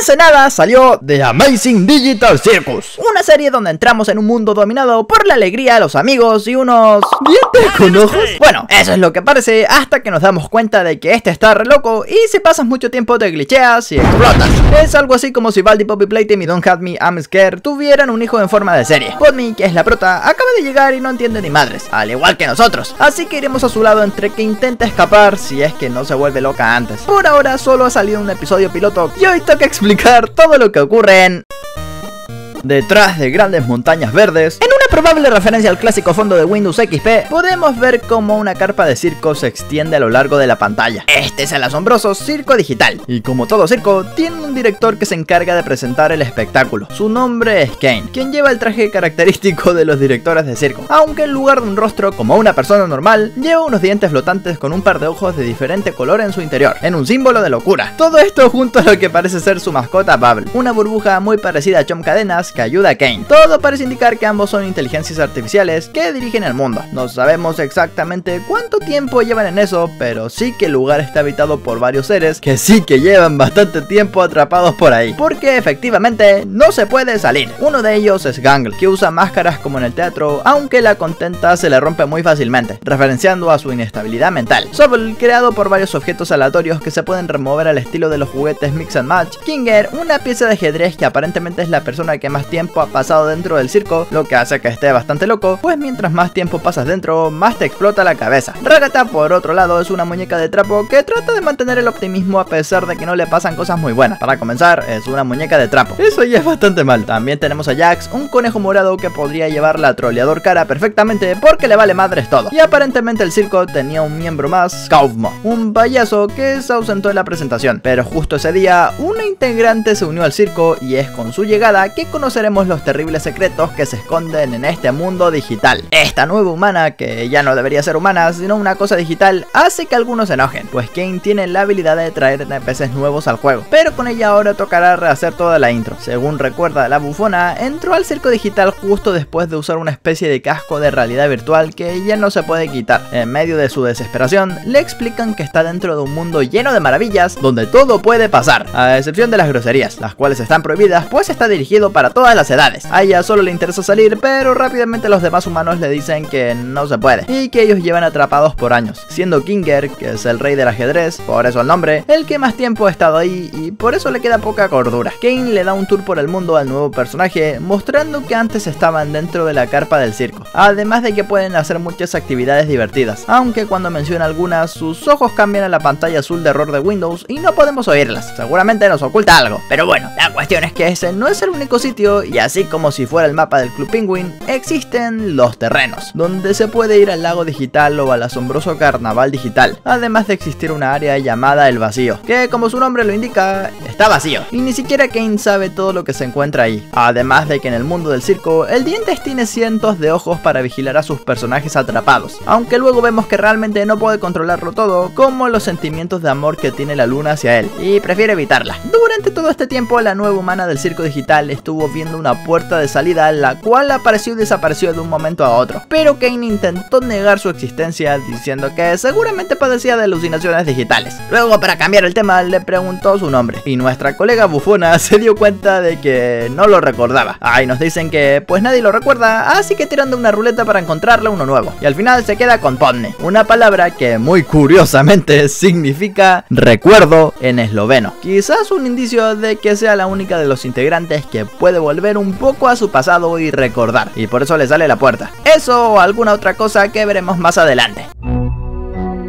Hace nada salió The Amazing Digital Circus, una serie donde entramos en un mundo dominado por la alegría, los amigos y unos... ¿dientes con ojos? Bueno, eso es lo que parece hasta que nos damos cuenta de que este está re loco y si pasas mucho tiempo te glitcheas y explotas. Es algo así como si Baldi, Poppy Playtime y Don't Hate Me, I'm Scared tuvieran un hijo en forma de serie. Pomni, que es la prota, acaba de llegar y no entiende ni madres, al igual que nosotros, así que iremos a su lado entre que intenta escapar si es que no se vuelve loca antes. Por ahora solo ha salido un episodio piloto y hoy toca explicar todo lo que ocurre en... Detrás de grandes montañas verdes, en una probable referencia al clásico fondo de Windows XP, podemos ver cómo una carpa de circo se extiende a lo largo de la pantalla. Este es el asombroso circo digital, y como todo circo, tiene un director que se encarga de presentar el espectáculo. Su nombre es Caine, quien lleva el traje característico de los directores de circo, aunque en lugar de un rostro como una persona normal, lleva unos dientes flotantes con un par de ojos de diferente color en su interior, en un símbolo de locura. Todo esto junto a lo que parece ser su mascota Bubble, una burbuja muy parecida a Chom Cadenas, que ayuda a Caine. Todo parece indicar que ambos son inteligencias artificiales que dirigen el mundo. No sabemos exactamente cuánto tiempo llevan en eso, pero sí que el lugar está habitado por varios seres que sí que llevan bastante tiempo atrapados por ahí, porque efectivamente no se puede salir. Uno de ellos es Gangle, que usa máscaras como en el teatro, aunque la contenta se le rompe muy fácilmente, referenciando a su inestabilidad mental. Sobel, creado por varios objetos aleatorios que se pueden remover al estilo de los juguetes Mix and Match. Kinger, una pieza de ajedrez que aparentemente es la persona que más tiempo ha pasado dentro del circo, lo que hace que esté bastante loco, pues mientras más tiempo pasas dentro, más te explota la cabeza. Ragatha, por otro lado, es una muñeca de trapo que trata de mantener el optimismo a pesar de que no le pasan cosas muy buenas. Para comenzar, es una muñeca de trapo, eso ya es bastante mal. También tenemos a Jax, un conejo morado que podría llevar la troleador cara perfectamente porque le vale madres todo. Y aparentemente el circo tenía un miembro más, Kaufmo, un payaso que se ausentó en la presentación, pero justo ese día, una integrante se unió al circo y es con su llegada que conoceremos los terribles secretos que se esconden en este mundo digital. Esta nueva humana, que ya no debería ser humana, sino una cosa digital, hace que algunos se enojen, pues Caine tiene la habilidad de traer NPCs nuevos al juego, pero con ella ahora tocará rehacer toda la intro. Según recuerda la bufona, entró al circo digital justo después de usar una especie de casco de realidad virtual que ya no se puede quitar. En medio de su desesperación, le explican que está dentro de un mundo lleno de maravillas, donde todo puede pasar, a excepción de las groserías, las cuales están prohibidas, pues está dirigido para todas las edades. A ella solo le interesa salir, pero rápidamente los demás humanos le dicen que no se puede y que ellos llevan atrapados por años, siendo Kinger, que es el rey del ajedrez, por eso el nombre, el que más tiempo ha estado ahí y por eso le queda poca cordura. Caine le da un tour por el mundo al nuevo personaje, mostrando que antes estaban dentro de la carpa del circo, además de que pueden hacer muchas actividades divertidas, aunque cuando menciona algunas, sus ojos cambian a la pantalla azul de error de Windows y no podemos oírlas. Seguramente nos oculta algo, pero bueno, la cuestión es que ese no es el único sitio, y así como si fuera el mapa del Club Penguin, existen los terrenos, donde se puede ir al lago digital o al asombroso carnaval digital, además de existir una área llamada el vacío, que como su nombre lo indica, está vacío, y ni siquiera Caine sabe todo lo que se encuentra ahí, además de que en el mundo del circo, el dientes tiene cientos de ojos para vigilar a sus personajes atrapados, aunque luego vemos que realmente no puede controlarlo todo, como los sentimientos de amor que tiene la luna hacia él, y prefiere evitarla. Durante todo este tiempo, la nueva humana del circo digital estuvo viendo una puerta de salida, la cual apareció y desapareció de un momento a otro, pero Caine intentó negar su existencia diciendo que seguramente padecía de alucinaciones digitales. Luego, para cambiar el tema, le preguntó su nombre y nuestra colega bufona se dio cuenta de que no lo recordaba. Ahí nos dicen que pues nadie lo recuerda, así que tirando una ruleta para encontrarle uno nuevo, y al final se queda con Pomni, una palabra que muy curiosamente significa recuerdo en esloveno, quizás un indicio de que sea la única de los integrantes que puede volver un poco a su pasado y recordar, y por eso le sale la puerta. Eso o alguna otra cosa que veremos más adelante.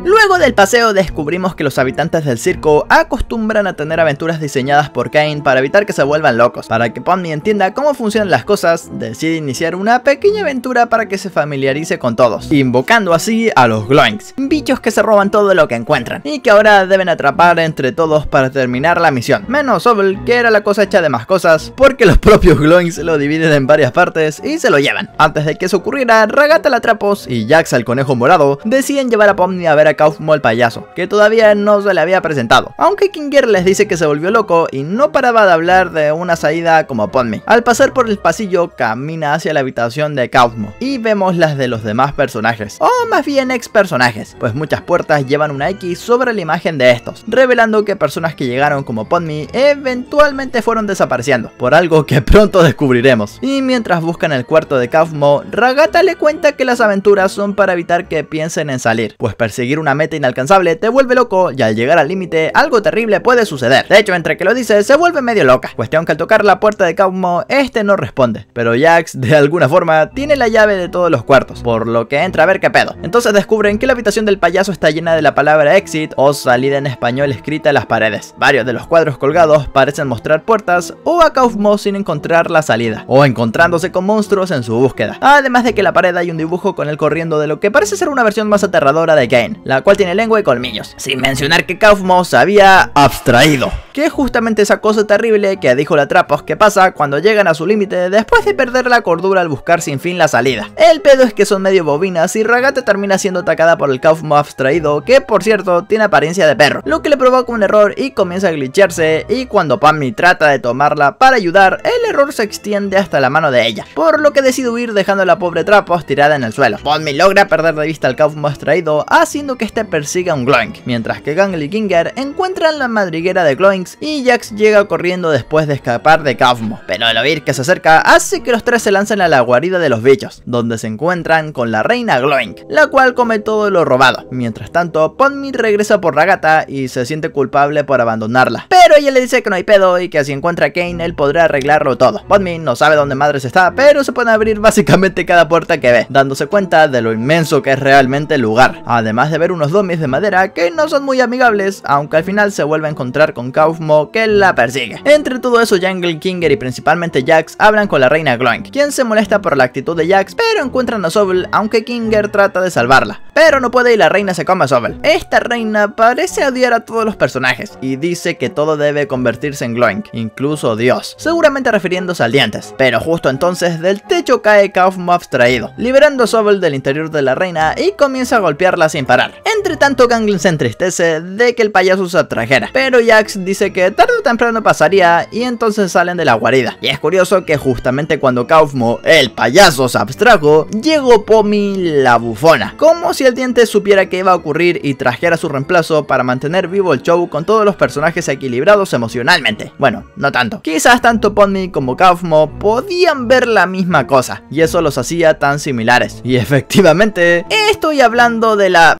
Luego del paseo descubrimos que los habitantes del circo acostumbran a tener aventuras diseñadas por Caine para evitar que se vuelvan locos. Para que Pomni entienda cómo funcionan las cosas, decide iniciar una pequeña aventura para que se familiarice con todos, invocando así a los Gloinks, bichos que se roban todo lo que encuentran y que ahora deben atrapar entre todos para terminar la misión, menos Sobel, que era la cosa hecha de más cosas, porque los propios Gloinks lo dividen en varias partes y se lo llevan. Antes de que eso ocurriera, Ragatha la Trapos y Jax al conejo morado deciden llevar a Pomni a ver a Kaufmo el payaso, que todavía no se le había presentado, aunque Kinger les dice que se volvió loco y no paraba de hablar de una salida como Pomni. Al pasar por el pasillo, camina hacia la habitación de Kaufmo y vemos las de los demás personajes, o más bien ex personajes, pues muchas puertas llevan una X sobre la imagen de estos, revelando que personas que llegaron como Pomni eventualmente fueron desapareciendo, por algo que pronto descubriremos. Y mientras buscan el cuarto de Kaufmo, Ragatha le cuenta que las aventuras son para evitar que piensen en salir, pues perseguir una meta inalcanzable te vuelve loco y al llegar al límite algo terrible puede suceder. De hecho, entre que lo dice se vuelve medio loca, cuestión que al tocar la puerta de Kaufmo este no responde, pero Jax de alguna forma tiene la llave de todos los cuartos, por lo que entra a ver qué pedo. Entonces descubren que la habitación del payaso está llena de la palabra exit o salida en español escrita en las paredes. Varios de los cuadros colgados parecen mostrar puertas o a Kaufmo sin encontrar la salida o encontrándose con monstruos en su búsqueda, además de que en la pared hay un dibujo con él corriendo de lo que parece ser una versión más aterradora de Caine, la cual tiene lengua y colmillos, sin mencionar que Kaufmo se había abstraído, que es justamente esa cosa terrible que dijo la Trapos que pasa cuando llegan a su límite después de perder la cordura al buscar sin fin la salida. El pedo es que son medio bobinas y Ragatha termina siendo atacada por el Kaufmo abstraído, que por cierto tiene apariencia de perro, lo que le provoca un error y comienza a glitcharse, y cuando Pomni trata de tomarla para ayudar, el error se extiende hasta la mano de ella, por lo que decide huir dejando a la pobre Trapos tirada en el suelo. Pomni logra perder de vista al Kaufmo abstraído, haciendo que este persiga un Gloink, mientras que Gangle y Kinger encuentran la madriguera de Gloinks y Jax llega corriendo después de escapar de Kaufmo, pero al oír que se acerca hace que los tres se lancen a la guarida de los bichos, donde se encuentran con la reina Gloink, la cual come todo lo robado. Mientras tanto, Pomni regresa por Ragatha y se siente culpable por abandonarla, pero ella le dice que no hay pedo y que si encuentra a Caine él podrá arreglarlo todo. Pomni no sabe dónde madres está, pero se puede abrir básicamente cada puerta que ve, dándose cuenta de lo inmenso que es realmente el lugar, además de ver unos dummies de madera que no son muy amigables, aunque al final se vuelve a encontrar con Kaufmo que la persigue. Entre todo eso, Jungle, Kinger y principalmente Jax hablan con la reina Gloink, quien se molesta por la actitud de Jax, pero encuentran a Sobel, aunque Kinger trata de salvarla, pero no puede y la reina se come a Sobel. Esta reina parece odiar a todos los personajes y dice que todo debe convertirse en Gloink, incluso Dios, seguramente refiriéndose al Dientes, pero justo entonces del techo cae Kaufmo abstraído, liberando a Sobel del interior de la reina y comienza a golpearla sin parar. Entre tanto, Gangle se entristece de que el payaso se atrajera, pero Jax dice que tarde o temprano pasaría y entonces salen de la guarida. Y es curioso que justamente cuando Kaufmo, el payaso, se abstrajo, llegó Pomni la bufona, como si el Diente supiera que iba a ocurrir y trajera su reemplazo para mantener vivo el show con todos los personajes equilibrados emocionalmente. Bueno, no tanto. Quizás tanto Pomni como Kaufmo podían ver la misma cosa y eso los hacía tan similares. Y efectivamente, estoy hablando de la...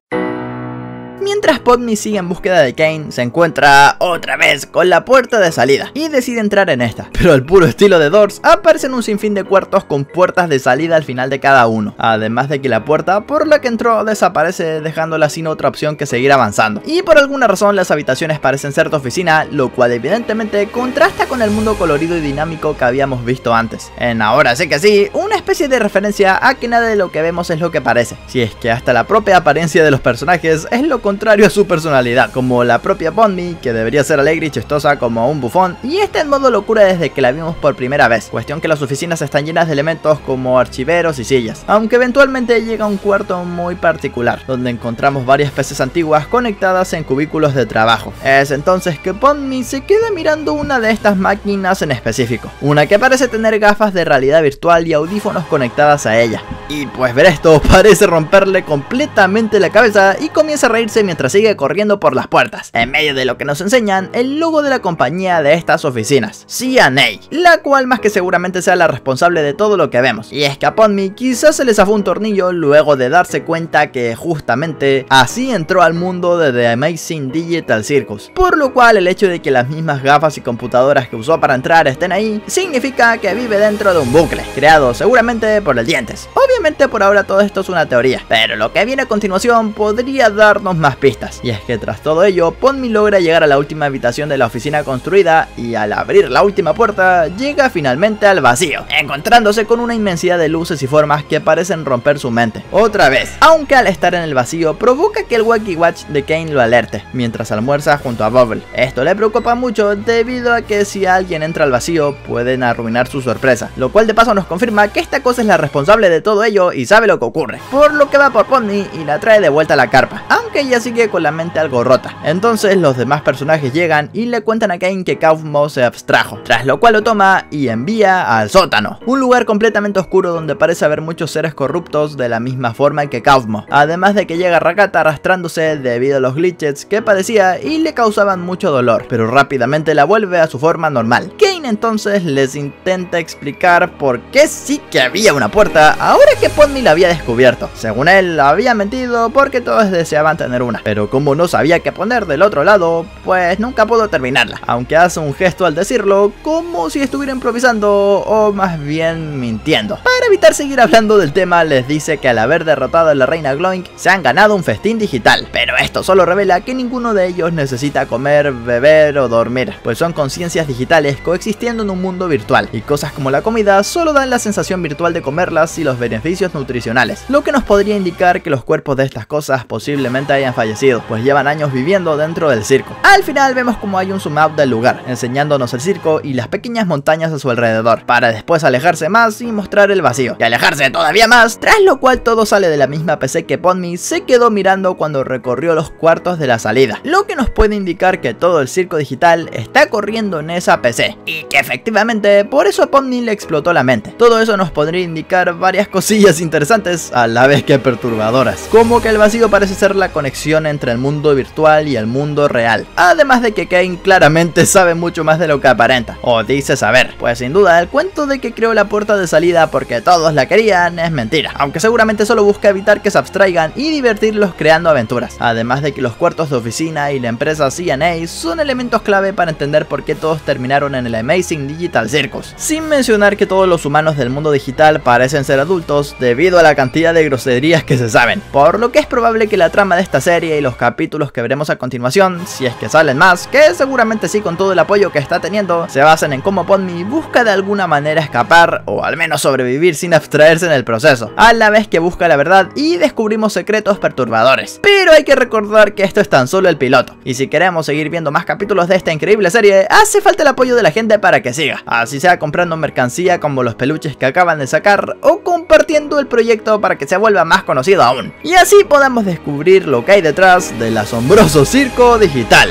Mientras Pomni sigue en búsqueda de Caine, se encuentra otra vez con la puerta de salida y decide entrar en esta, pero al puro estilo de Doors aparecen un sinfín de cuartos con puertas de salida al final de cada uno, además de que la puerta por la que entró desaparece, dejándola sin otra opción que seguir avanzando. Y por alguna razón las habitaciones parecen ser de oficina, lo cual evidentemente contrasta con el mundo colorido y dinámico que habíamos visto antes, en Ahora sí que sí, una especie de referencia a que nada de lo que vemos es lo que parece, si es que hasta la propia apariencia de los personajes es lo contrario a su personalidad, como la propia Pomni, que debería ser alegre y chistosa como un bufón, y está en modo locura desde que la vimos por primera vez, cuestión que las oficinas están llenas de elementos como archiveros y sillas, aunque eventualmente llega un cuarto muy particular, donde encontramos varias peces antiguas conectadas en cubículos de trabajo. Es entonces que Pomni se queda mirando una de estas máquinas en específico, una que parece tener gafas de realidad virtual y audífonos conectadas a ella, y pues ver esto parece romperle completamente la cabeza y comienza a reírse mientras sigue corriendo por las puertas, en medio de lo que nos enseñan el logo de la compañía de estas oficinas, CNA, la cual más que seguramente sea la responsable de todo lo que vemos. Y es que a Pomni quizás se le zafó un tornillo luego de darse cuenta que justamente así entró al mundo de The Amazing Digital Circus, por lo cual el hecho de que las mismas gafas y computadoras que usó para entrar estén ahí, significa que vive dentro de un bucle, creado seguramente por el Dientes. Obviamente por ahora todo esto es una teoría, pero lo que viene a continuación podría darnos más pistas, y es que tras todo ello Pomni logra llegar a la última habitación de la oficina construida y al abrir la última puerta llega finalmente al vacío, encontrándose con una inmensidad de luces y formas que parecen romper su mente otra vez, aunque al estar en el vacío provoca que el Wacky Watch de Caine lo alerte mientras almuerza junto a Bubble. Esto le preocupa mucho debido a que si alguien entra al vacío pueden arruinar su sorpresa, lo cual de paso nos confirma que esta cosa es la responsable de todo ello y sabe lo que ocurre, por lo que va por Pomni y la trae de vuelta a la carpa, aunque ya ella sigue con la mente algo rota. Entonces los demás personajes llegan y le cuentan a Caine que Kaufmo se abstrajo, tras lo cual lo toma y envía al sótano, un lugar completamente oscuro donde parece haber muchos seres corruptos de la misma forma que Kaufmo, además de que llega Ragatha arrastrándose debido a los glitches que padecía y le causaban mucho dolor, pero rápidamente la vuelve a su forma normal. Caine entonces les intenta explicar por qué sí que había una puerta ahora que Pomni la había descubierto. Según él, había mentido porque todos deseaban tener una, pero como no sabía qué poner del otro lado, pues nunca pudo terminarla, aunque hace un gesto al decirlo como si estuviera improvisando o más bien mintiendo. Para evitar seguir hablando del tema, les dice que al haber derrotado a la reina Gloink se han ganado un festín digital, pero esto solo revela que ninguno de ellos necesita comer, beber o dormir, pues son conciencias digitales coexistiendo en un mundo virtual, y cosas como la comida solo dan la sensación virtual de comerlas y los beneficios nutricionales, lo que nos podría indicar que los cuerpos de estas cosas posiblemente hayan fallecido, pues llevan años viviendo dentro del circo. Al final vemos como hay un zoom up del lugar, enseñándonos el circo y las pequeñas montañas a su alrededor, para después alejarse más y mostrar el vacío, y alejarse todavía más, tras lo cual todo sale de la misma PC que Pomni se quedó mirando cuando recorrió los cuartos de la salida, lo que nos puede indicar que todo el circo digital está corriendo en esa PC, y que efectivamente por eso a Pomni le explotó la mente. Todo eso nos podría indicar varias cosillas interesantes, a la vez que perturbadoras, como que el vacío parece ser la conexión entre el mundo virtual y el mundo real, además de que Caine claramente sabe mucho más de lo que aparenta, o dice saber, pues sin duda el cuento de que creó la puerta de salida porque todos la querían es mentira, aunque seguramente solo busca evitar que se abstraigan y divertirlos creando aventuras, además de que los cuartos de oficina y la empresa CNA son elementos clave para entender por qué todos terminaron en el Amazing Digital Circus, sin mencionar que todos los humanos del mundo digital parecen ser adultos debido a la cantidad de groserías que se saben, por lo que es probable que la trama de esta serie y los capítulos que veremos a continuación, si es que salen más, que seguramente sí con todo el apoyo que está teniendo, se basen en cómo Pomni busca de alguna manera escapar o al menos sobrevivir sin abstraerse en el proceso, a la vez que busca la verdad y descubrimos secretos perturbadores. Pero hay que recordar que esto es tan solo el piloto, y si queremos seguir viendo más capítulos de esta increíble serie, hace falta el apoyo de la gente para que siga, así sea comprando mercancía como los peluches que acaban de sacar o compartiendo el proyecto para que se vuelva más conocido aún, y así podamos descubrir lo que hay detrás del asombroso circo digital.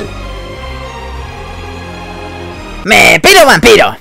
¡Me piro vampiro!